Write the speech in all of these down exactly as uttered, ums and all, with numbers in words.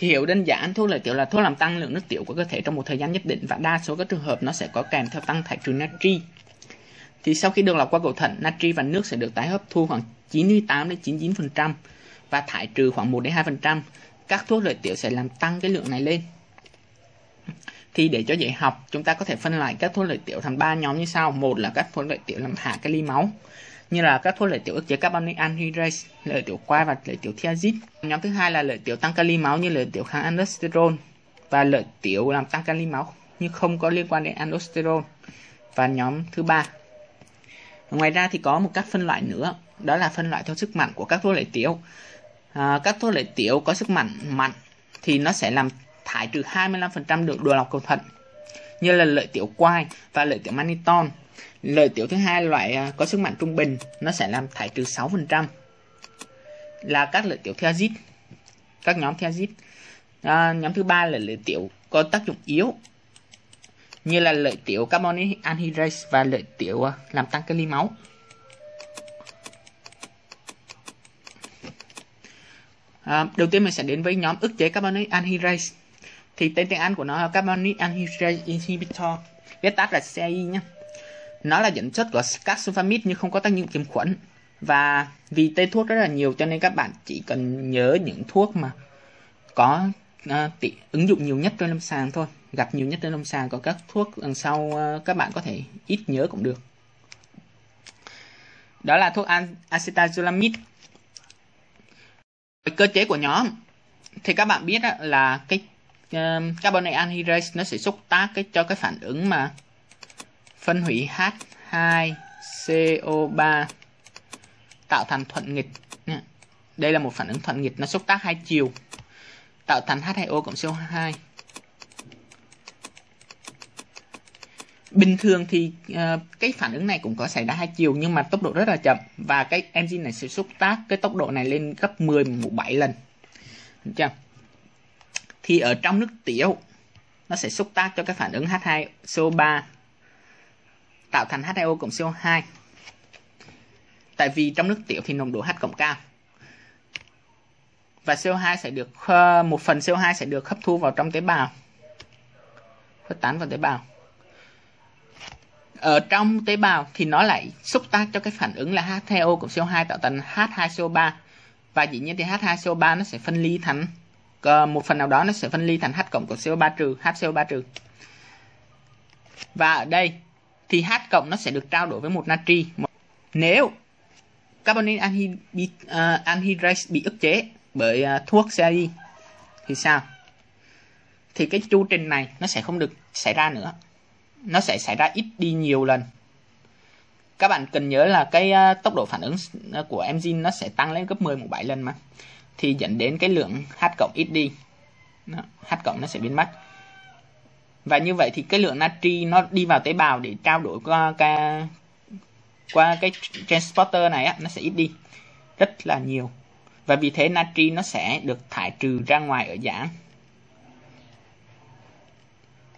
Thì hiểu đơn giản, thuốc lợi tiểu là thuốc làm tăng lượng nước tiểu của cơ thể trong một thời gian nhất định, và đa số các trường hợp nó sẽ có kèm theo tăng thải trừ natri. Thì sau khi được lọc qua cầu thận, natri và nước sẽ được tái hấp thu khoảng chín mươi tám đến chín mươi chín phần trăm và thải trừ khoảng một đến hai phần trăm. Các thuốc lợi tiểu sẽ làm tăng cái lượng này lên. Thì để cho dễ học, chúng ta có thể phân loại các thuốc lợi tiểu thành ba nhóm như sau. Một là các thuốc lợi tiểu làm hạ kali máu, như là các thuốc lợi tiểu ức chế carbonic anhydrase, lợi tiểu quai và lợi tiểu thiazid. Nhóm thứ hai là lợi tiểu tăng kali máu như lợi tiểu kháng aldosterone và lợi tiểu làm tăng kali máu nhưng không có liên quan đến aldosterone. Và nhóm thứ ba. Ngoài ra thì có một các phân loại nữa, đó là phân loại theo sức mạnh của các thuốc lợi tiểu. À, các thuốc lợi tiểu có sức mạnh mạnh thì nó sẽ làm thải trừ hai mươi lăm phần trăm được đồ lọc cầu thận, như là lợi tiểu quai và lợi tiểu manitol. Lợi tiểu thứ hai loại có sức mạnh trung bình, nó sẽ làm thải trừ sáu phần trăm là các lợi tiểu thiazid, các nhóm thiazid. À, nhóm thứ ba là lợi tiểu có tác dụng yếu, như là lợi tiểu carbonic anhydrase và lợi tiểu làm tăng kali máu. À, đầu tiên mình sẽ đến với nhóm ức chế carbonic anhydrase. Thì tên tiếng Anh của nó là carbonic anhydrase inhibitor, viết tắt là C A I nhé. Nó là dẫn chất của các sulfamide nhưng không có tác dụng tiềm khuẩn. Và vì tên thuốc rất là nhiều cho nên các bạn chỉ cần nhớ những thuốc mà có uh, tỷ, ứng dụng nhiều nhất trên lâm sàng thôi, gặp nhiều nhất trên lâm sàng. Có các thuốc đằng sau uh, các bạn có thể ít nhớ cũng được. Đó là thuốc Acetazolamide. Cơ chế của nhóm thì các bạn biết là cái uh, carbonic anhydrase nó sẽ xúc tác cái cho cái phản ứng mà phân hủy H hai C O ba tạo thành thuận nghịch. Đây là một phản ứng thuận nghịch, nó xúc tác hai chiều tạo thành H hai O cộng C O hai. Bình thường thì uh, cái phản ứng này cũng có xảy ra hai chiều nhưng mà tốc độ rất là chậm, và cái enzyme này sẽ xúc tác cái tốc độ này lên gấp mười mũ bảy lần. Được chưa? Thì ở trong nước tiểu nó sẽ xúc tác cho cái phản ứng H hai C O ba tạo thành H hai O cộng C O hai. Tại vì trong nước tiểu thì nồng độ H cộng cao, và C O hai sẽ được một phần C O hai sẽ được hấp thu vào trong tế bào, khuếch tán vào tế bào. Ở trong tế bào thì nó lại xúc tác cho cái phản ứng là H hai O cộng C O hai tạo thành H hai C O ba, và dĩ nhiên thì H hai C O ba nó sẽ phân ly thành một phần nào đó, nó sẽ phân ly thành H cộng cộng C O ba trừ, H C O ba trừ. Và ở đây thì H cộng nó sẽ được trao đổi với một natri. Nếu carbonic anhydrase bị ức chế bởi thuốc C A I thì sao? Thì cái chu trình này nó sẽ không được xảy ra nữa, nó sẽ xảy ra ít đi nhiều lần. Các bạn cần nhớ là cái tốc độ phản ứng của enzyme nó sẽ tăng lên gấp mười mũ bảy lần mà, thì dẫn đến cái lượng H cộng ít đi, H cộng nó sẽ biến mất. Và như vậy thì cái lượng natri nó đi vào tế bào để trao đổi qua cái, qua cái transporter này á, nó sẽ ít đi rất là nhiều. Và vì thế natri nó sẽ được thải trừ ra ngoài ở dạng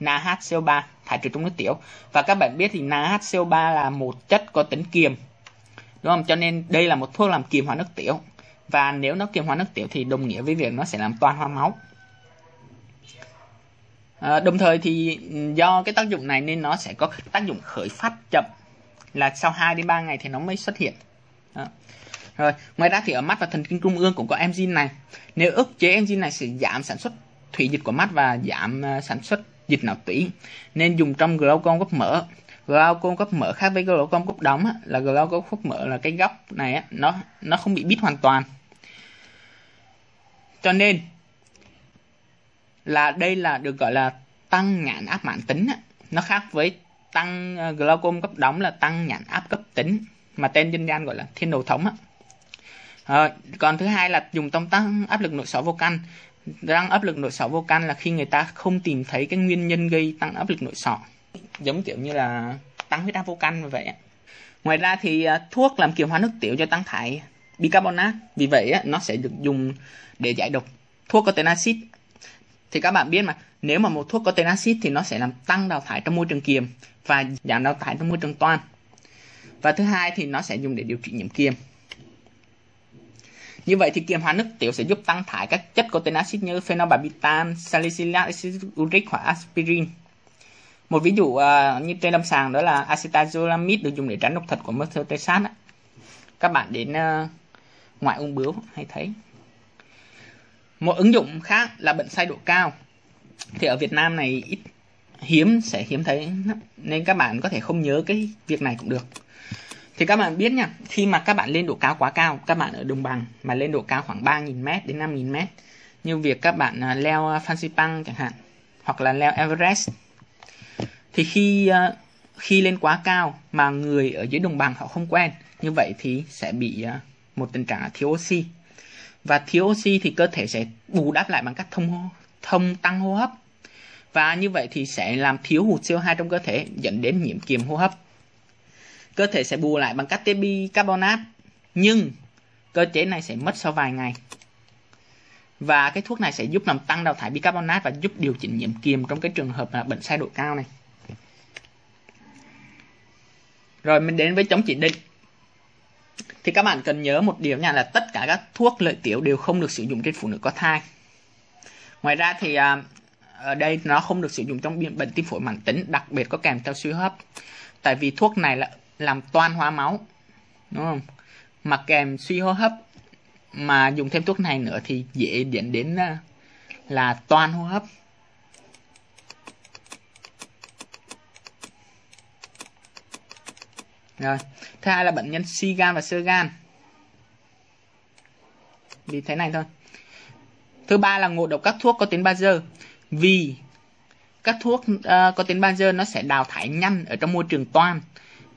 N A H C O ba, thải trừ trong nước tiểu. Và các bạn biết thì N A H C O ba là một chất có tính kiềm, đúng không? Cho nên đây là một thuốc làm kiềm hóa nước tiểu. Và nếu nó kiềm hóa nước tiểu thì đồng nghĩa với việc nó sẽ làm toan hóa máu. À, đồng thời thì do cái tác dụng này nên nó sẽ có tác dụng khởi phát chậm, là sau hai đến ba ngày thì nó mới xuất hiện. Đó. Rồi, ngoài ra thì ở mắt và thần kinh trung ương cũng có enzyme này. Nếu ức chế enzyme này sẽ giảm sản xuất thủy dịch của mắt và giảm uh, sản xuất dịch não tủy, nên dùng trong glaucoma gốc mở. Glaucoma gốc mở khác với glaucoma gốc đóng á, là glaucoma gốc mở là cái góc này á, nó nó không bị bít hoàn toàn. Cho nên là đây là được gọi là tăng nhãn áp mãn tính. Nó khác với tăng glaucoma cấp đóng là tăng nhãn áp cấp tính, mà tên dân gian gọi là thiên đầu thống. À, còn thứ hai là dùng trong tăng áp lực nội sọ vô căn. Tăng áp lực nội sọ vô căn là khi người ta không tìm thấy cái nguyên nhân gây tăng áp lực nội sọ, giống kiểu như là tăng huyết áp vô căn như vậy. Ngoài ra thì thuốc làm kiềm hóa nước tiểu cho tăng thải bicarbonate, vì vậy nó sẽ được dùng để giải độc. Thuốc có tên axit thì các bạn biết mà, nếu mà một thuốc có tên axit thì nó sẽ làm tăng đào thải trong môi trường kiềm và giảm đào thải trong môi trường toan. Và thứ hai thì nó sẽ dùng để điều trị nhiễm kiềm. Như vậy thì kiềm hóa nước tiểu sẽ giúp tăng thải các chất có tên axit như phenobarbital, salicylic acid uric hoặc aspirin. Một ví dụ uh, như trên lâm sàng đó là Acetazolamide được dùng để tránh độc thật của methotrexate. Các bạn đến uh, ngoại ung bướu hay thấy. Một ứng dụng khác là bệnh sai độ cao. Thì ở Việt Nam này ít hiếm sẽ hiếm thấy nên các bạn có thể không nhớ cái việc này cũng được. Thì các bạn biết nha, khi mà các bạn lên độ cao quá cao, các bạn ở đồng bằng mà lên độ cao khoảng ba nghìn mét đến năm nghìn mét, như việc các bạn leo Phan Xipang chẳng hạn, hoặc là leo Everest, thì khi khi lên quá cao mà người ở dưới đồng bằng họ không quen, như vậy thì sẽ bị một tình trạng thiếu oxy. Và thiếu oxy thì cơ thể sẽ bù đắp lại bằng cách thông thông tăng hô hấp. Và như vậy thì sẽ làm thiếu hụt xê o hai trong cơ thể, dẫn đến nhiễm kiềm hô hấp. Cơ thể sẽ bù lại bằng cách tiết bicarbonate, nhưng cơ chế này sẽ mất sau vài ngày. Và cái thuốc này sẽ giúp làm tăng đào thải bicarbonate và giúp điều chỉnh nhiễm kiềm trong cái trường hợp là bệnh sai độ cao này. Rồi mình đến với chống chỉ định. Thì các bạn cần nhớ một điều nha, là tất cả các thuốc lợi tiểu đều không được sử dụng trên phụ nữ có thai. Ngoài ra thì ở đây nó không được sử dụng trong bệnh tim phổi mãn tính, đặc biệt có kèm theo suy hô hấp. Tại vì thuốc này là làm toan hóa máu, đúng không? Mà kèm suy hô hấp, mà dùng thêm thuốc này nữa thì dễ dẫn đến là toan hô hấp. Rồi, thứ hai là bệnh nhân suy gan và xơ gan, vì thế này thôi. Thứ ba là ngộ độc các thuốc có tính bazơ, vì các thuốc uh, có tính bazơ nó sẽ đào thải nhanh ở trong môi trường toan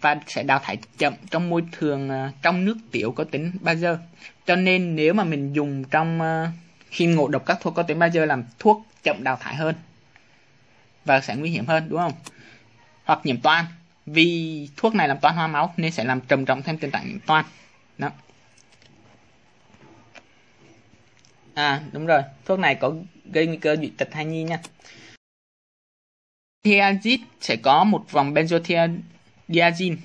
và sẽ đào thải chậm trong môi trường uh, trong nước tiểu có tính bazơ. Cho nên nếu mà mình dùng trong uh, khi ngộ độc các thuốc có tính bazơ làm thuốc chậm đào thải hơn và sẽ nguy hiểm hơn, đúng không? Hoặc nhiễm toan, vì thuốc này làm toan hóa máu nên sẽ làm trầm trọng thêm tình trạng nhiễm toan. Đó. À đúng rồi, thuốc này có gây nguy cơ dị tật thai nhi nha. Thiazid sẽ có một vòng benzothiadiazine.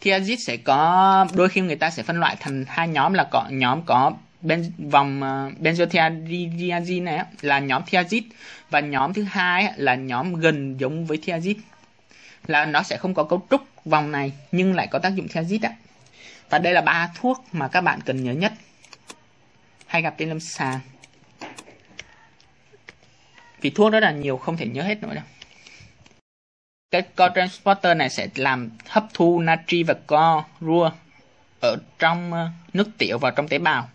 Thiazid sẽ có, đôi khi người ta sẽ phân loại thành hai nhóm, là có nhóm có ben, vòng uh, benzothiadiazine này là nhóm thiazid, và nhóm thứ hai là nhóm gần giống với thiazid, là nó sẽ không có cấu trúc vòng này nhưng lại có tác dụng thiazid á. Và đây là ba thuốc mà các bạn cần nhớ nhất, hay gặp trên lâm sàng. Vì thuốc rất là nhiều không thể nhớ hết nổi đâu. Cái cotransporter này sẽ làm hấp thu natri và clorua ở trong nước tiểu vào trong tế bào,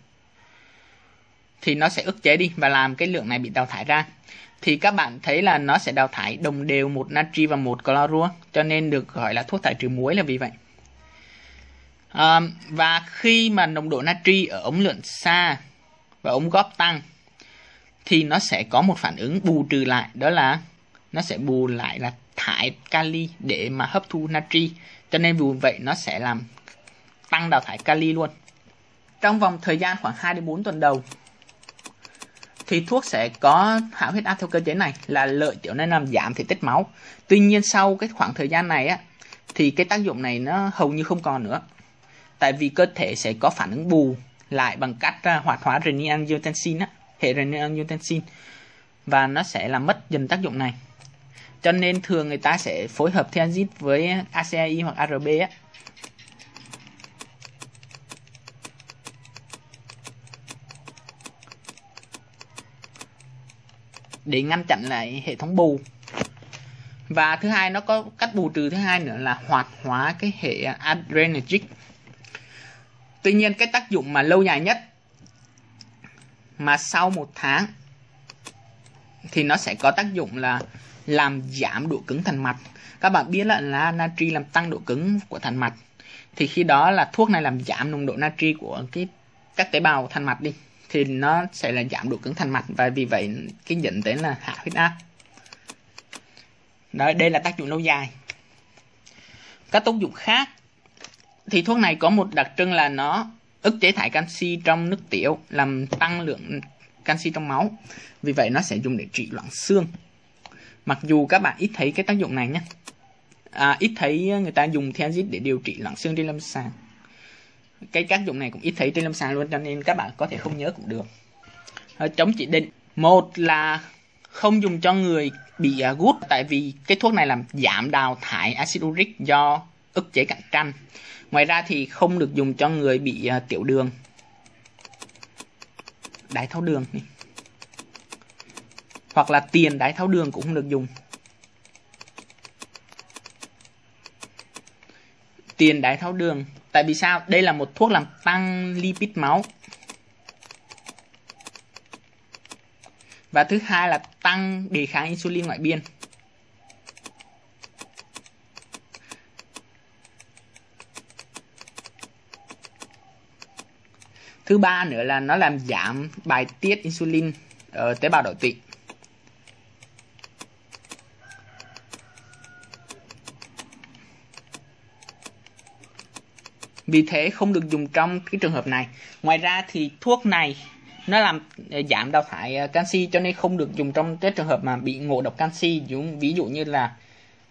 thì nó sẽ ức chế đi và làm cái lượng này bị đào thải ra. Thì các bạn thấy là nó sẽ đào thải đồng đều một natri và một clorua, cho nên được gọi là thuốc thải trừ muối là vì vậy. À, và khi mà nồng độ natri ở ống lượn xa và ống góp tăng thì nó sẽ có một phản ứng bù trừ lại, đó là nó sẽ bù lại là thải kali để mà hấp thu natri, cho nên vì vậy nó sẽ làm tăng đào thải kali luôn. Trong vòng thời gian khoảng hai đến bốn tuần đầu thì thuốc sẽ có hạ huyết áp theo cơ chế này, là lợi tiểu nên làm giảm thể tích máu. Tuy nhiên sau cái khoảng thời gian này á, thì cái tác dụng này nó hầu như không còn nữa, tại vì cơ thể sẽ có phản ứng bù lại bằng cách hoạt hóa renin angiotensin á, hệ renin angiotensin, và nó sẽ làm mất dần tác dụng này. Cho nên thường người ta sẽ phối hợp thiazid với a xê i hoặc a rờ bê á. Để ngăn chặn lại hệ thống bù. Và thứ hai, nó có cách bù trừ thứ hai nữa là hoạt hóa cái hệ adrenergic. Tuy nhiên cái tác dụng mà lâu dài nhất mà sau một tháng thì nó sẽ có tác dụng là làm giảm độ cứng thành mạch. Các bạn biết là, là natri làm tăng độ cứng của thành mạch, thì khi đó là thuốc này làm giảm nồng độ natri của cái các tế bào thành mạch đi, thì nó sẽ là giảm độ cứng thành mạch, và vì vậy cái dẫn đến là hạ huyết áp. Đó, đây là tác dụng lâu dài. Các tác dụng khác thì thuốc này có một đặc trưng là nó ức chế thải canxi trong nước tiểu, làm tăng lượng canxi trong máu, vì vậy nó sẽ dùng để trị loãng xương. Mặc dù các bạn ít thấy cái tác dụng này nhé, à, ít thấy người ta dùng thiazid để điều trị loãng xương trên lâm sàng. Cái tác dụng này cũng ít thấy trên lâm sàng luôn, cho nên các bạn có thể không nhớ cũng được. Chống chỉ định, một là không dùng cho người bị gút, tại vì cái thuốc này làm giảm đào thải acid uric do ức chế cạnh tranh. Ngoài ra thì không được dùng cho người bị tiểu đường, đái tháo đường này, hoặc là tiền đái tháo đường cũng không được dùng. Tiền đái tháo đường, tại vì sao? Đây là một thuốc làm tăng lipid máu. Và thứ hai là tăng đề kháng insulin ngoại biên. Thứ ba nữa là nó làm giảm bài tiết insulin ở tế bào đậu tụy. Vì thế không được dùng trong cái trường hợp này. Ngoài ra thì thuốc này nó làm giảm đào thải canxi, cho nên không được dùng trong cái trường hợp mà bị ngộ độc canxi, ví dụ như là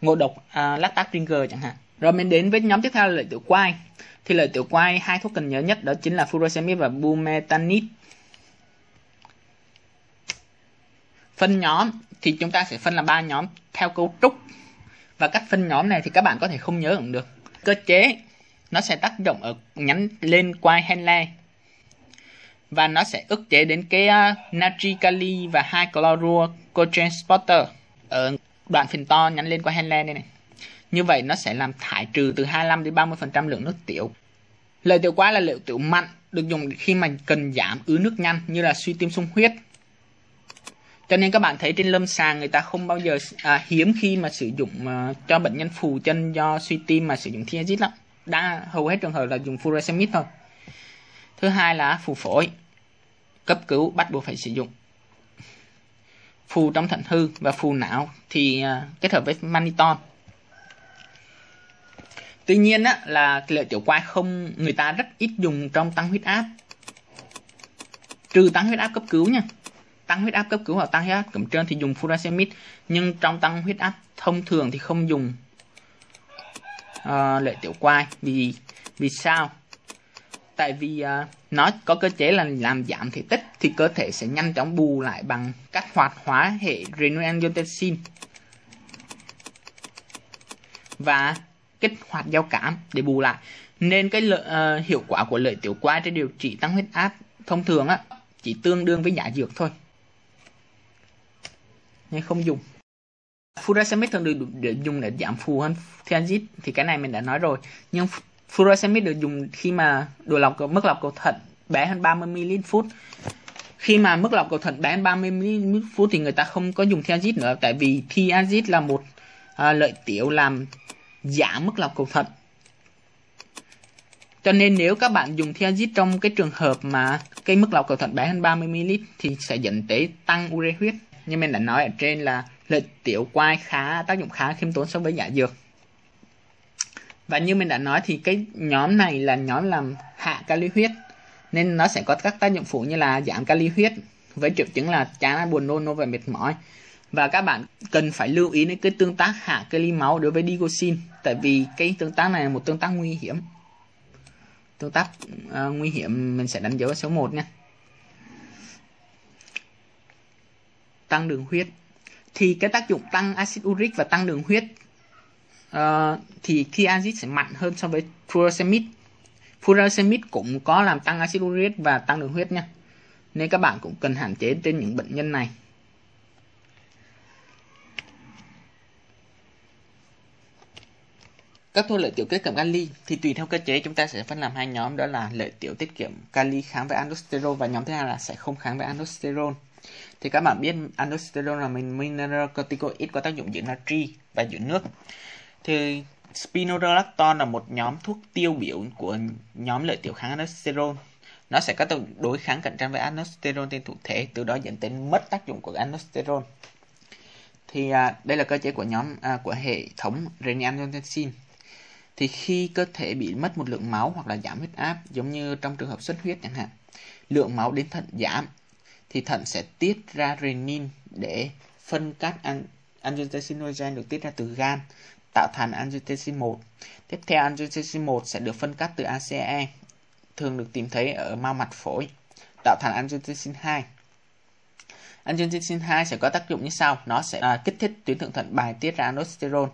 ngộ độc uh, lactate trigger chẳng hạn. Rồi mình đến với nhóm tiếp theo là lợi tiểu quai. Thì lợi tiểu quai, hai thuốc cần nhớ nhất đó chính là furosemide và bumetanide. Phân nhóm thì chúng ta sẽ phân là ba nhóm theo cấu trúc. Và các phân nhóm này thì các bạn có thể không nhớ cũng được. Cơ chế nó sẽ tác dụng ở nhánh lên quai henle và nó sẽ ức chế đến cái uh, natri kali và hai chlorua cotransporter ở đoạn phình to nhánh lên quai henle đây này. Như vậy nó sẽ làm thải trừ từ hai mươi lăm đến ba mươi phần trăm lượng nước tiểu. Lợi tiểu quai là lợi tiểu mạnh, được dùng khi mà cần giảm ứ nước nhanh như là suy tim sung huyết. Cho nên các bạn thấy trên lâm sàng người ta không bao giờ à, hiếm khi mà sử dụng uh, cho bệnh nhân phù chân do suy tim mà sử dụng thiazid lắm. Đã hầu hết trường hợp là dùng furosemide thôi. Thứ hai là phù phổi, cấp cứu bắt buộc phải sử dụng. Phù trong thận hư và phù não thì uh, kết hợp với manitol. Tuy nhiên á, là lợi tiểu quai không, người ta rất ít dùng trong tăng huyết áp, trừ tăng huyết áp cấp cứu nha. Tăng huyết áp cấp cứu hoặc tăng huyết áp cẩm trơn thì dùng furosemide, nhưng trong tăng huyết áp thông thường thì không dùng uh, lợi tiểu quai. Vì vì sao? Tại vì uh, nó có cơ chế là làm giảm thể tích thì cơ thể sẽ nhanh chóng bù lại bằng cách hoạt hóa hệ renin angiotensin và kích hoạt giao cảm để bù lại, nên cái lợi, uh, hiệu quả của lợi tiểu quai trên điều trị tăng huyết áp thông thường á, chỉ tương đương với giả dược thôi, nên không dùng. Furosemide thường được để dùng để giảm phù hơn thiazid thì cái này mình đã nói rồi, nhưng furosemide được dùng khi mà đồ lọc mức lọc cầu thận bé hơn ba mươi mi-li-lít phút. Khi mà mức lọc cầu thận bé hơn ba mươi mi-li-lít phút thì người ta không có dùng thiazid nữa, tại vì thiazid là một uh, lợi tiểu làm giảm mức lọc cầu thận. Cho nên nếu các bạn dùng thiazid trong cái trường hợp mà cái mức lọc cầu thận bé hơn ba mươi mi-li-lít thì sẽ dẫn tới tăng ure huyết. Như mình đã nói ở trên là lợi tiểu quai khá tác dụng khá khiêm tốn so với giả dược. Và như mình đã nói thì cái nhóm này là nhóm làm hạ kali huyết, nên nó sẽ có các tác dụng phụ như là giảm kali huyết với triệu chứng là chán, buồn nôn và mệt mỏi. Và các bạn cần phải lưu ý đến cái tương tác hạ kali máu đối với digoxin, tại vì cái tương tác này là một tương tác nguy hiểm. Tương tác uh, nguy hiểm mình sẽ đánh dấu số một nha. Tăng đường huyết. Thì cái tác dụng tăng acid uric và tăng đường huyết uh, thì thiazid sẽ mạnh hơn so với furosemide. Furosemide cũng có làm tăng acid uric và tăng đường huyết nha. Nên các bạn cũng cần hạn chế trên những bệnh nhân này. Các thuốc lợi tiểu tiết kiệm kali thì tùy theo cơ chế chúng ta sẽ phân làm hai nhóm, đó là lợi tiểu tiết kiệm kali kháng với aldosterone và nhóm thứ hai là sẽ không kháng với aldosterone. Thì các bạn biết aldosterone là mineral corticoid có tác dụng giữ natri và giữ nước. Thì spironolactone là một nhóm thuốc tiêu biểu của nhóm lợi tiểu kháng aldosterone. Nó sẽ có tác dụng đối kháng cạnh tranh với aldosterone trên thụ thể, từ đó dẫn đến mất tác dụng của aldosterone. Thì à, đây là cơ chế của nhóm à, của hệ thống renin-angiotensin. Thì khi cơ thể bị mất một lượng máu hoặc là giảm huyết áp, giống như trong trường hợp xuất huyết chẳng hạn, lượng máu đến thận giảm thì thận sẽ tiết ra renin để phân các angiotensinogen được tiết ra từ gan, tạo thành angiotensin một. Tiếp theo angiotensin một sẽ được phân cắt từ a xê e thường được tìm thấy ở mao mạch phổi, tạo thành angiotensin hai. Angiotensin hai sẽ có tác dụng như sau, nó sẽ à, kích thích tuyến thượng thận bài tiết ra aldosterone,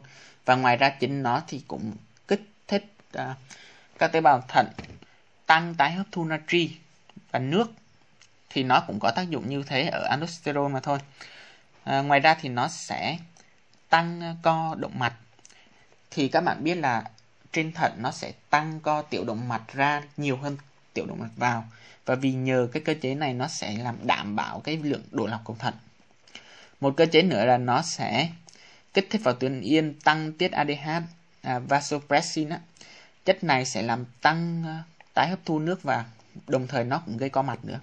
và ngoài ra chính nó thì cũng kích thích à, các tế bào thận tăng tái hấp thu natri và nước, thì nó cũng có tác dụng như thế ở aldosterone mà thôi. À, ngoài ra thì nó sẽ tăng co động mạch, thì các bạn biết là trên thận nó sẽ tăng co tiểu động mạch ra nhiều hơn tiểu động mạch vào, và vì nhờ cái cơ chế này nó sẽ làm đảm bảo cái lượng đổ lọc cầu thận. Một cơ chế nữa là nó sẽ kích thích vào tuyến yên, tăng tiết a đê hát, à, vasopressin á. Chất này sẽ làm tăng tái hấp thu nước và đồng thời nó cũng gây co mạch nữa.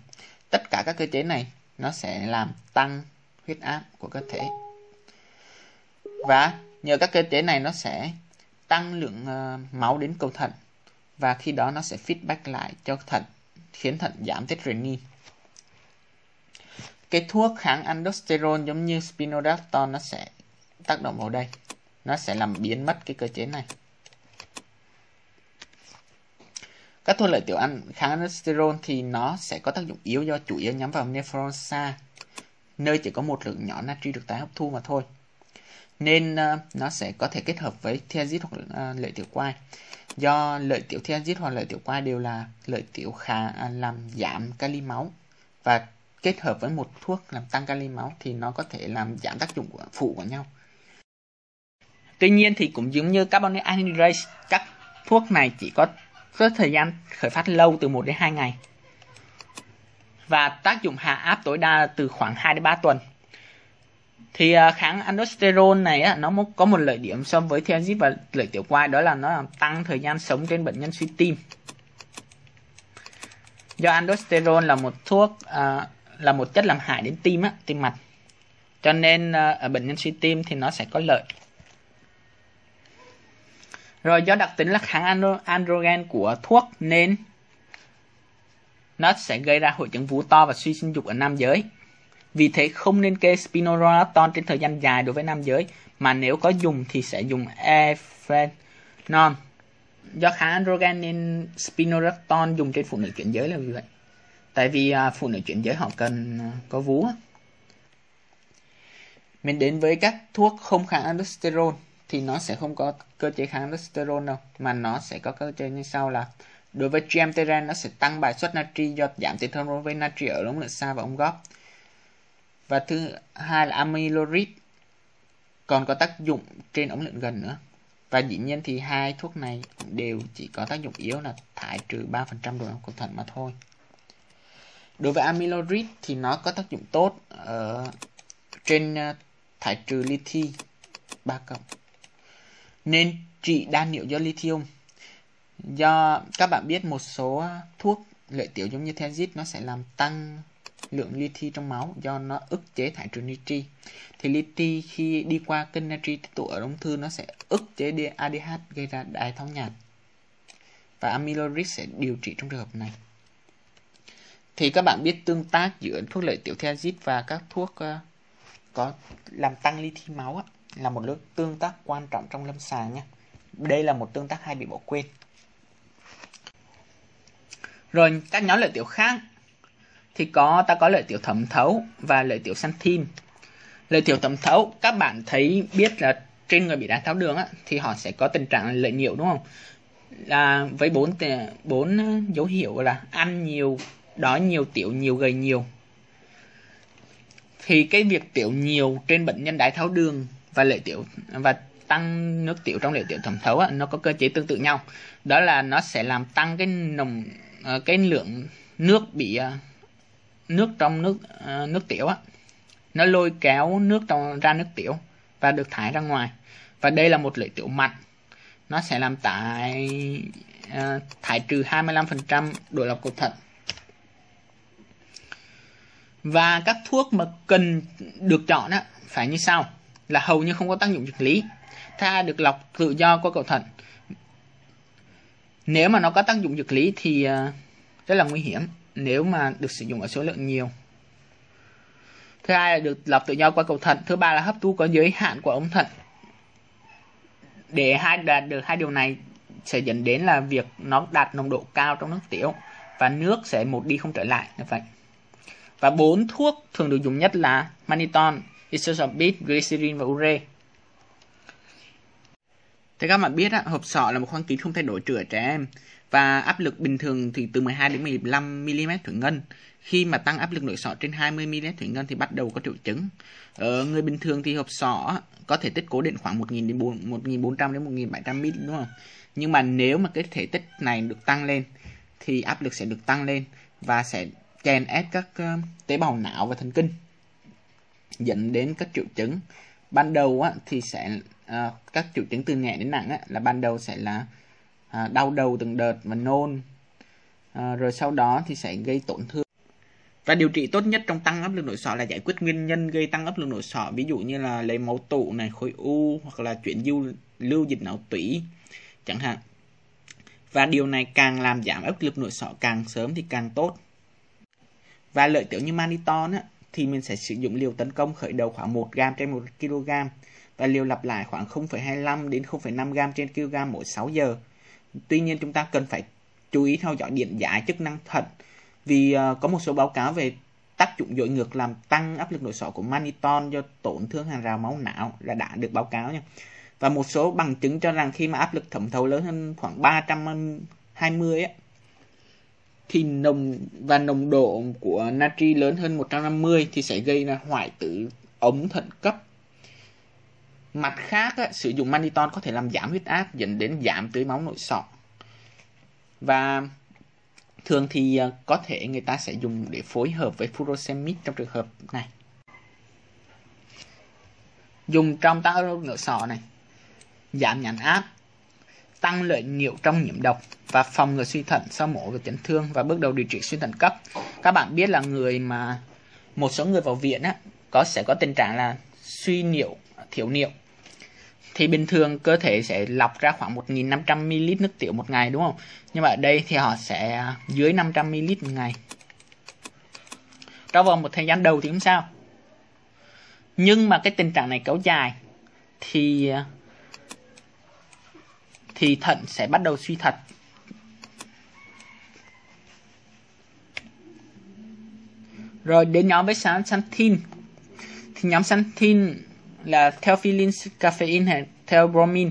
Tất cả các cơ chế này nó sẽ làm tăng huyết áp của cơ thể. Và nhờ các cơ chế này nó sẽ tăng lượng uh, máu đến cầu thận, và khi đó nó sẽ feedback lại cho thận, khiến thận giảm tiết renin. Cái thuốc kháng aldosterone giống như spironolactone nó sẽ tác động vào đây, nó sẽ làm biến mất cái cơ chế này. Các thuốc lợi tiểu ăn kháng aldosterone thì nó sẽ có tác dụng yếu do chủ yếu nhắm vào nephron xa, nơi chỉ có một lượng nhỏ natri được tái hấp thu mà thôi. Nên uh, nó sẽ có thể kết hợp với thiazid hoặc uh, lợi tiểu quai. Do lợi tiểu thiazid hoặc lợi tiểu quai đều là lợi tiểu khá uh, làm giảm kali máu, và kết hợp với một thuốc làm tăng kali máu thì nó có thể làm giảm tác dụng của, phụ của nhau. Tuy nhiên thì cũng giống như carbonic anhydrase, các thuốc này chỉ có rất thời gian khởi phát lâu, từ một đến hai ngày. Và tác dụng hạ áp tối đa từ khoảng hai đến ba tuần. Thì kháng aldosterone này nó có một lợi điểm so với thiazid và lợi tiểu quai, đó là nó làm tăng thời gian sống trên bệnh nhân suy tim. Do aldosterone là một thuốc là một chất làm hại đến tim, tim mạch, cho nên ở bệnh nhân suy tim thì nó sẽ có lợi. Rồi do đặc tính là kháng androgen của thuốc nên nó sẽ gây ra hội chứng vú to và suy sinh dục ở nam giới. Vì thế không nên kê spironolactone trên thời gian dài đối với nam giới, mà nếu có dùng thì sẽ dùng ephedrone. Do kháng androgen nên spironolactone dùng trên phụ nữ chuyển giới là vì vậy. Tại vì phụ nữ chuyển giới họ cần có vú. Mình đến với các thuốc không kháng aldosterone thì nó sẽ không có cơ chế kháng aldosterone đâu, mà nó sẽ có cơ chế như sau là: đối với triamteren nó sẽ tăng bài xuất natri do giảm tiền thân với natri ở ống lợi xa và ống góp. Và thứ hai là amiloride, còn có tác dụng trên ống lượn gần nữa. Và dĩ nhiên thì hai thuốc này cũng đều chỉ có tác dụng yếu là thải trừ ba phần trăm đồ lọc cầu thận mà thôi. Đối với amiloride thì nó có tác dụng tốt ở trên thải trừ lithium ba cộng, nên trị đa niệu do lithium. Do các bạn biết một số thuốc lợi tiểu giống như thiazid nó sẽ làm tăng lượng lithium trong máu do nó ức chế thải trừ natri. Thì lithium khi đi qua kênh natri tích tụ ở ung thư nó sẽ ức chế a đê hát gây ra đái tháo nhạt. Và amiloride sẽ điều trị trong trường hợp này. Thì các bạn biết tương tác giữa thuốc lợi tiểu thiazid và các thuốc có làm tăng lithium máu là một lớp tương tác quan trọng trong lâm sàng nha. Đây là một tương tác hay bị bỏ quên. Rồi các nhóm lợi tiểu khác thì có ta có lợi tiểu thẩm thấu và lợi tiểu xanthin. Lợi tiểu thẩm thấu các bạn thấy biết là trên người bị đái tháo đường á, thì họ sẽ có tình trạng lợi nhiều đúng không? Là với bốn bốn dấu hiệu là ăn nhiều, đói nhiều, tiểu nhiều, gầy nhiều. Thì cái việc tiểu nhiều trên bệnh nhân đái tháo đường và lợi tiểu và tăng nước tiểu trong lợi tiểu thẩm thấu á, nó có cơ chế tương tự nhau. Đó là nó sẽ làm tăng cái nồng cái lượng nước bị nước trong nước nước tiểu á, nó lôi kéo nước trong ra nước tiểu và được thải ra ngoài. Và đây là một lợi tiểu mạnh, nó sẽ làm tải thải trừ hai mươi lăm phần trăm độ lọc cầu thận. Và các thuốc mà cần được chọn á phải như sau là hầu như không có tác dụng dược lý, tha được lọc tự do qua cầu thận. Nếu mà nó có tác dụng dược lý thì rất là nguy hiểm nếu mà được sử dụng ở số lượng nhiều. Thứ hai là được lọc tự do qua cầu thận. Thứ ba là hấp thu có giới hạn của ống thận. Để hai đạt được hai điều này sẽ dẫn đến là việc nó đạt nồng độ cao trong nước tiểu và nước sẽ một đi không trở lại như vậy. Và bốn thuốc thường được dùng nhất là manitol, isosabit, glycerin và ure. Thế các bạn biết á, hộp sọ là một khoang kín không thay đổi trừ ở trẻ em và áp lực bình thường thì từ mười hai đến mười lăm mi-li-mét thủy ngân. Khi mà tăng áp lực nội sọ trên hai mươi mi-li-mét thủy ngân thì bắt đầu có triệu chứng. Ở người bình thường thì hộp sọ có thể tích cố định khoảng một nghìn bốn trăm đến một nghìn bảy trăm mi-li-mét đúng không? Nhưng mà nếu mà cái thể tích này được tăng lên thì áp lực sẽ được tăng lên và sẽ chèn ép các tế bào não và thần kinh, dẫn đến các triệu chứng. Ban đầu á, thì sẽ à, các triệu chứng từ nhẹ đến nặng á, là ban đầu sẽ là à, đau đầu từng đợt và nôn, à, rồi sau đó thì sẽ gây tổn thương. Và điều trị tốt nhất trong tăng áp lực nội sọ là giải quyết nguyên nhân gây tăng áp lực nội sọ, ví dụ như là lấy máu tụ này, khối u hoặc là chuyển du lưu dịch não tủy chẳng hạn. Và điều này càng làm giảm áp lực nội sọ càng sớm thì càng tốt. Và lợi tiểu như manitol á, thì mình sẽ sử dụng liều tấn công khởi đầu khoảng một gam trên một ki-lô-gam và liều lặp lại khoảng không phẩy hai mươi lăm đến không phẩy năm gam trên ki-lô-gam mỗi sáu giờ. Tuy nhiên chúng ta cần phải chú ý theo dõi điện giải, chức năng thận, vì uh, có một số báo cáo về tác dụng dội ngược làm tăng áp lực nội sọ của manitol do tổn thương hàng rào máu não là đã được báo cáo nha. Và một số bằng chứng cho rằng khi mà áp lực thẩm thấu lớn hơn khoảng ba trăm hai mươi ấy, thì nồng và nồng độ của natri lớn hơn một trăm năm mươi thì sẽ gây ra hoại tử ống thận cấp. Mặt khác, á, sử dụng manitol có thể làm giảm huyết áp, dẫn đến giảm tưới máu nội sọ. Và thường thì có thể người ta sẽ dùng để phối hợp với furosemide trong trường hợp này. Dùng trong tăng áp lực nội sọ này, giảm nhãn áp, tăng lợi niệu trong nhiễm độc và phòng ngừa suy thận sau mổ và chấn thương và bước đầu điều trị suy thận cấp. Các bạn biết là người mà một số người vào viện á, có sẽ có tình trạng là suy niệu, thiếu niệu. Thì bình thường cơ thể sẽ lọc ra khoảng một nghìn năm trăm mi-li-lít nước tiểu một ngày đúng không? Nhưng mà ở đây thì họ sẽ dưới năm trăm mi-li-lít một ngày. Trong vòng một thời gian đầu thì không sao. Nhưng mà cái tình trạng này kéo dài thì thì thận sẽ bắt đầu suy thật. Rồi đến nhóm với xanthin. Thì nhóm xanthin là theophylline, caffeine hay theobromine.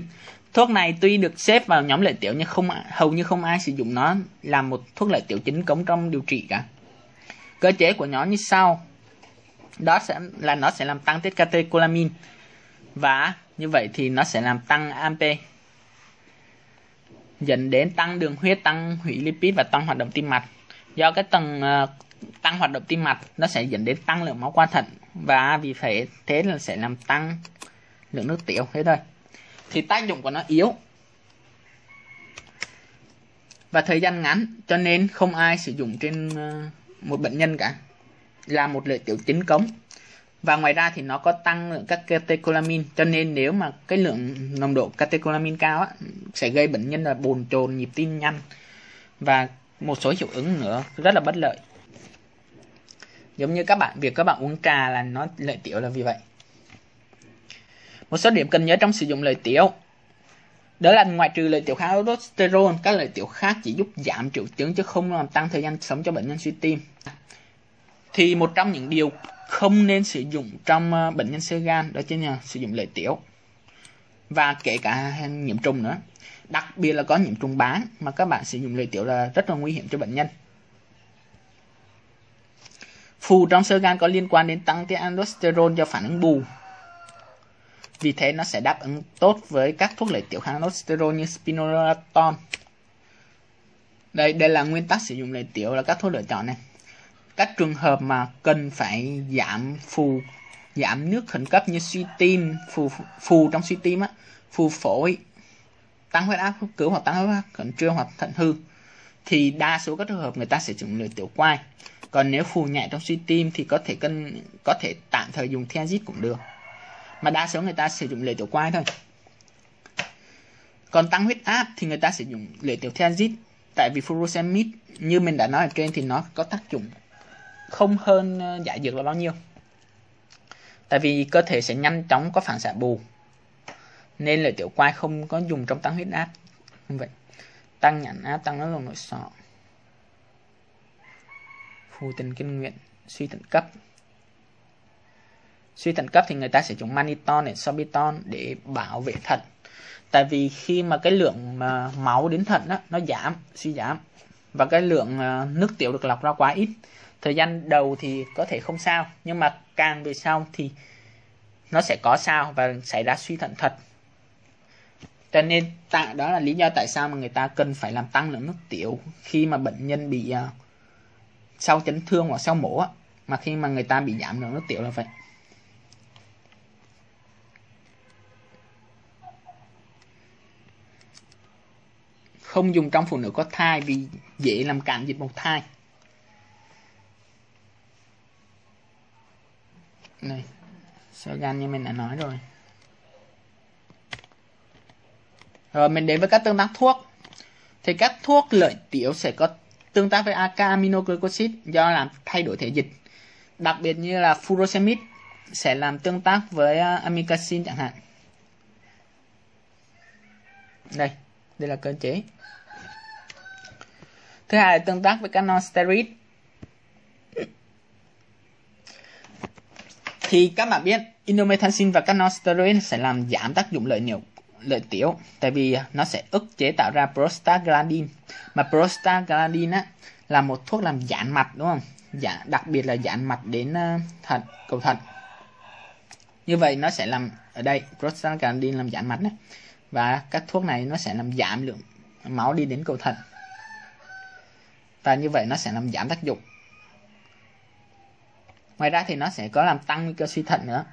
Thuốc này tuy được xếp vào nhóm lợi tiểu nhưng không hầu như không ai sử dụng nó làm một thuốc lợi tiểu chính cống trong điều trị cả. Cơ chế của nó như sau. Đó sẽ là nó sẽ làm tăng tiết catecholamine và như vậy thì nó sẽ làm tăng a em pê, dẫn đến tăng đường huyết, tăng hủy lipid và tăng hoạt động tim mạch. Do cái tầng uh, tăng hoạt động tim mạch nó sẽ dẫn đến tăng lượng máu qua thận và vì phải thế là sẽ làm tăng lượng nước tiểu. Thế thôi thì tác dụng của nó yếu và thời gian ngắn, cho nên không ai sử dụng trên uh, một bệnh nhân cả, là một lợi tiểu chính cống. Và ngoài ra thì nó có tăng lượng các catecholamine, cho nên nếu mà cái lượng nồng độ catecholamine cao á, sẽ gây bệnh nhân là bồn chồn, nhịp tim nhanh và một số hiệu ứng nữa rất là bất lợi. Giống như các bạn, việc các bạn uống trà là nó lợi tiểu là vì vậy. Một số điểm cần nhớ trong sử dụng lợi tiểu. Đó là ngoại trừ lợi tiểu kháng aldosterone, các lợi tiểu khác chỉ giúp giảm triệu chứng chứ không làm tăng thời gian sống cho bệnh nhân suy tim. Thì một trong những điều không nên sử dụng trong bệnh nhân xơ gan đó chính là sử dụng lợi tiểu và kể cả nhiễm trùng nữa, đặc biệt là có nhiễm trùng bán mà các bạn sử dụng lợi tiểu là rất là nguy hiểm cho bệnh nhân. Phù trong xơ gan có liên quan đến tăng tiết aldosterone do phản ứng bù, vì thế nó sẽ đáp ứng tốt với các thuốc lợi tiểu kháng aldosterone như spironolactone. Đây đây là nguyên tắc sử dụng lợi tiểu là các thuốc lựa chọn này. Các trường hợp mà cần phải giảm phù, giảm nước khẩn cấp như suy tim, phù, phù trong suy tim, á, phù phổi, tăng huyết áp cấp cứu hoặc tăng huyết áp khẩn trương hoặc thận hư, thì đa số các trường hợp người ta sẽ dùng lợi tiểu quai. Còn nếu phù nhẹ trong suy tim thì có thể cân, có thể tạm thời dùng thiazid cũng được. Mà đa số người ta sử dụng lợi tiểu quai thôi. Còn tăng huyết áp thì người ta sử dụng lợi tiểu thiazid, tại vì furosemide như mình đã nói ở trên thì nó có tác dụng không hơn giải dược là bao nhiêu, tại vì cơ thể sẽ nhanh chóng có phản xạ bù nên lợi tiểu quai không có dùng trong tăng huyết áp. Vậy tăng nhãn áp, tăng nước lồng nội sọ, phù tần kinh nguyệt, suy thận cấp. Suy thận cấp thì người ta sẽ dùng manitol để sorbitol để bảo vệ thận. Tại vì khi mà cái lượng mà máu đến thận đó, nó giảm, suy giảm, và cái lượng nước tiểu được lọc ra quá ít. Thời gian đầu thì có thể không sao, nhưng mà càng về sau thì nó sẽ có sao và xảy ra suy thận thật. Cho nên tại đó là lý do tại sao mà người ta cần phải làm tăng lượng nước tiểu khi mà bệnh nhân bị uh, sau chấn thương hoặc sau mổ á, mà khi mà người ta bị giảm lượng nước tiểu là vậy. Không dùng trong phụ nữ có thai vì dễ làm cản dịch bào thai. Này, sơ gan như mình đã nói rồi. Rồi mình đến với các tương tác thuốc. Thì các thuốc lợi tiểu sẽ có tương tác với alpha-aminoglycosid do làm thay đổi thể dịch. Đặc biệt như là furosemide sẽ làm tương tác với amikacin chẳng hạn. Đây, đây là cơ chế. Thứ hai là tương tác với các non-steroid. Thì các bạn biết indomethacin và các non-steroid sẽ làm giảm tác dụng lợi nhiều lợi tiểu, tại vì nó sẽ ức chế tạo ra prostaglandin, mà prostaglandin á là một thuốc làm giãn mạch, đúng không? Dạ, đặc biệt là giãn mạch đến thận, cầu thận. Như vậy nó sẽ làm ở đây prostaglandin làm giãn mạch đó, và các thuốc này nó sẽ làm giảm lượng máu đi đến cầu thận, và như vậy nó sẽ làm giảm tác dụng. Ngoài ra thì nó sẽ có làm tăng nguy cơ suy thận nữa.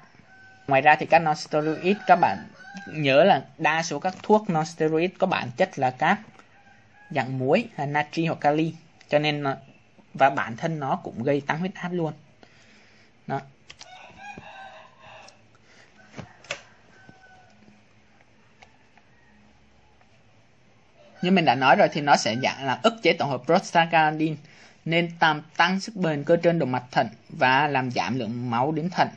Ngoài ra thì các non-steroid, các bạn nhớ là đa số các thuốc non-steroid có bản chất là các dạng muối, là natri hoặc kali, cho nên nó, và bản thân nó cũng gây tăng huyết áp luôn. Đó. Như mình đã nói rồi thì nó sẽ dạng là ức chế tổng hợp prostaglandin, nên làm tăng sức bền cơ trên động mạch thận và làm giảm lượng máu đến thận.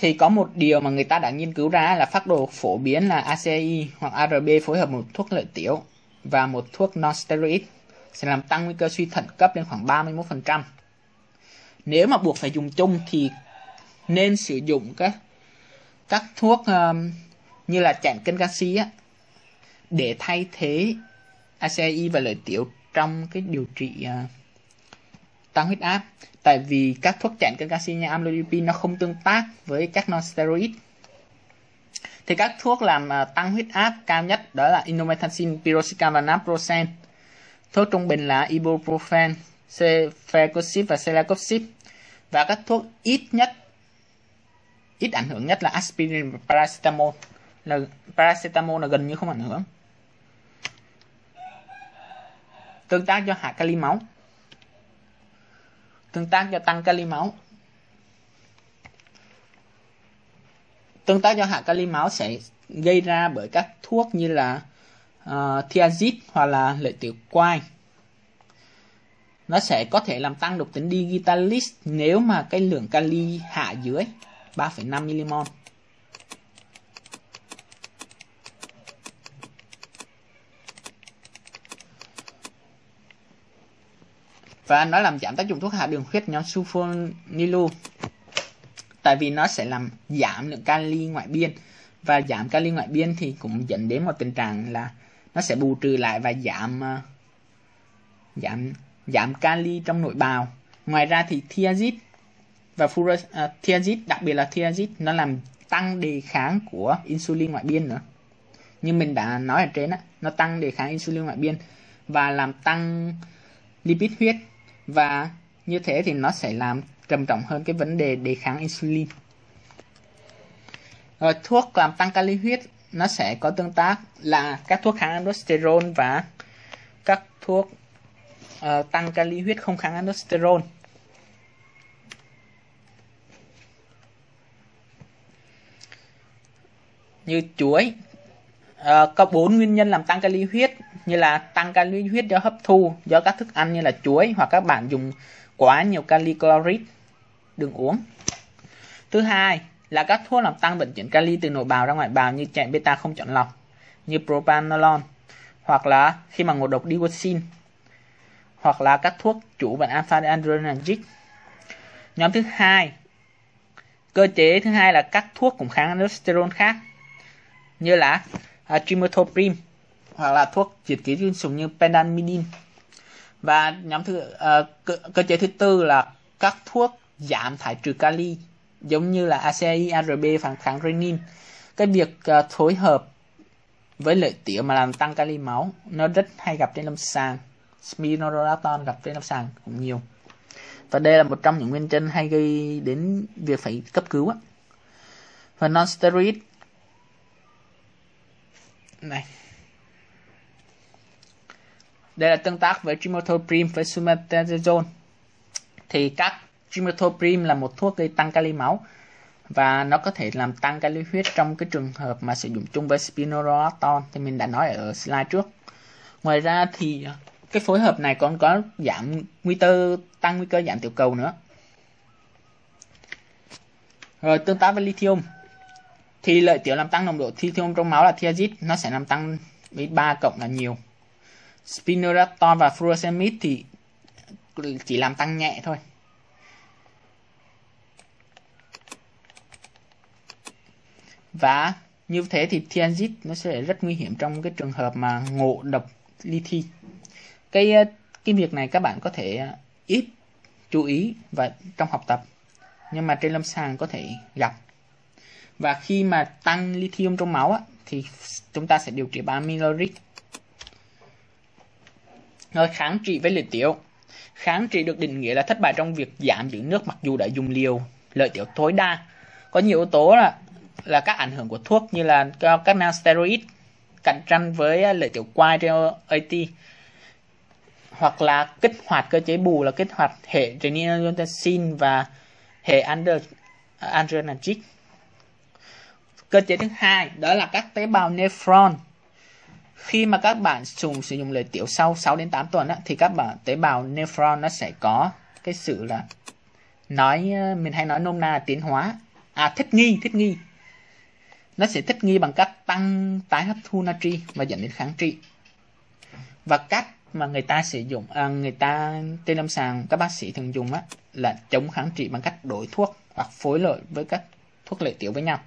Thì có một điều mà người ta đã nghiên cứu ra là phác đồ phổ biến là a xê e hoặc a rờ bê phối hợp một thuốc lợi tiểu và một thuốc non-steroid sẽ làm tăng nguy cơ suy thận cấp lên khoảng ba mươi mốt phần trăm. Nếu mà buộc phải dùng chung thì nên sử dụng các, các thuốc um, như là chặn kênh canxi á, để thay thế a xê e và lợi tiểu trong cái điều trị uh, tăng huyết áp. Tại vì các thuốc chặn kênh canxi như amlodipine nó không tương tác với các non-steroid. Thì các thuốc làm uh, tăng huyết áp cao nhất đó là indomethacin, piroxicam và naproxen. Thuốc trung bình là ibuprofen, cefacosib và celecoxib. Và các thuốc ít nhất, ít ảnh hưởng nhất là aspirin và paracetamol. Là, paracetamol là gần như không ảnh hưởng. Tương tác do hạ kali máu, tương tác do tăng kali máu. Tương tác do hạ kali máu sẽ gây ra bởi các thuốc như là uh, thiazid hoặc là lợi tiểu quai. Nó sẽ có thể làm tăng độc tính digitalis nếu mà cái lượng kali hạ dưới ba phẩy năm milimol. Và nó làm giảm tác dụng thuốc hạ đường huyết nhóm sulfonylu, tại vì nó sẽ làm giảm lượng kali ngoại biên, và giảm kali ngoại biên thì cũng dẫn đến một tình trạng là nó sẽ bù trừ lại và giảm giảm giảm kali trong nội bào. Ngoài ra thì thiazid và furos, uh, thiazid, đặc biệt là thiazid, nó làm tăng đề kháng của insulin ngoại biên nữa. Như mình đã nói ở trên á, nó tăng đề kháng insulin ngoại biên và làm tăng lipid huyết, và như thế thì nó sẽ làm trầm trọng hơn cái vấn đề đề kháng insulin. Rồi, thuốc làm tăng kali huyết nó sẽ có tương tác là các thuốc kháng aldosterone và các thuốc uh, tăng kali huyết không kháng aldosterone. Như chuối, uh, có bốn nguyên nhân làm tăng kali huyết, như là tăng kali huyết do hấp thu do các thức ăn như là chuối, hoặc các bạn dùng quá nhiều kali clorid, đường uống. Thứ hai là các thuốc làm tăng vận chuyển kali từ nội bào ra ngoại bào như chạy beta không chọn lọc, như propanolol, hoặc là khi mà ngộ độc digoxin, hoặc là các thuốc chủ bệnh alpha adrenergic. Nhóm thứ hai, cơ chế thứ hai là các thuốc cùng kháng aldosterone khác như là uh, trimethoprim hoặc là thuốc diệt ký côn trùng như pentamidin. Và nhóm thứ uh, cơ, cơ chế thứ tư là các thuốc giảm thải trừ kali giống như là a xê e, a rờ bê, phản kháng renin. Cái việc uh, phối hợp với lợi tiểu mà làm tăng kali máu nó rất hay gặp trên lâm sàng. Spironolactone gặp trên lâm sàng cũng nhiều. Và đây là một trong những nguyên nhân hay gây đến việc phải cấp cứu á. Và non-steroid này, đây là tương tác với trimethoprim với sumatazone. Thì các trimethoprim là một thuốc gây tăng kali máu và nó có thể làm tăng kali huyết trong cái trường hợp mà sử dụng chung với spironolactone thì mình đã nói ở slide trước. Ngoài ra thì cái phối hợp này còn có giảm nguy cơ tăng nguy cơ giảm tiểu cầu nữa. Rồi tương tác với lithium thì lợi tiểu làm tăng nồng độ lithium trong máu là thiazid, nó sẽ làm tăng với ba cộng là nhiều. Spironolactone và furosemide thì chỉ làm tăng nhẹ thôi. Và như thế thì thiazid nó sẽ rất nguy hiểm trong cái trường hợp mà ngộ độc lithium. Cái cái việc này các bạn có thể ít chú ý và trong học tập, nhưng mà trên lâm sàng có thể gặp. Và khi mà tăng lithium trong máu á, thì chúng ta sẽ điều trị bằng amiloride. Rồi kháng trị với lợi tiểu. Kháng trị được định nghĩa là thất bại trong việc giảm giữ nước mặc dù đã dùng liều lợi tiểu tối đa. Có nhiều yếu tố là là các ảnh hưởng của thuốc như là các nang steroid cạnh tranh với lợi tiểu quai trên a tê, hoặc là kích hoạt cơ chế bù là kích hoạt hệ renin angiotensin và hệ adrenergic. Cơ chế thứ hai đó là các tế bào nephron. Khi mà các bạn dùng sử dụng lợi tiểu sau sáu đến tám tuần á, thì các bạn tế bào nephron nó sẽ có cái sự là nói mình hay nói nôm na là tiến hóa à thích nghi thích nghi. Nó sẽ thích nghi bằng cách tăng tái hấp thu natri và dẫn đến kháng trị. Và cách mà người ta sử dụng à, người ta trên lâm sàng các bác sĩ thường dùng á, là chống kháng trị bằng cách đổi thuốc hoặc phối lợi với các thuốc lợi tiểu với nhau.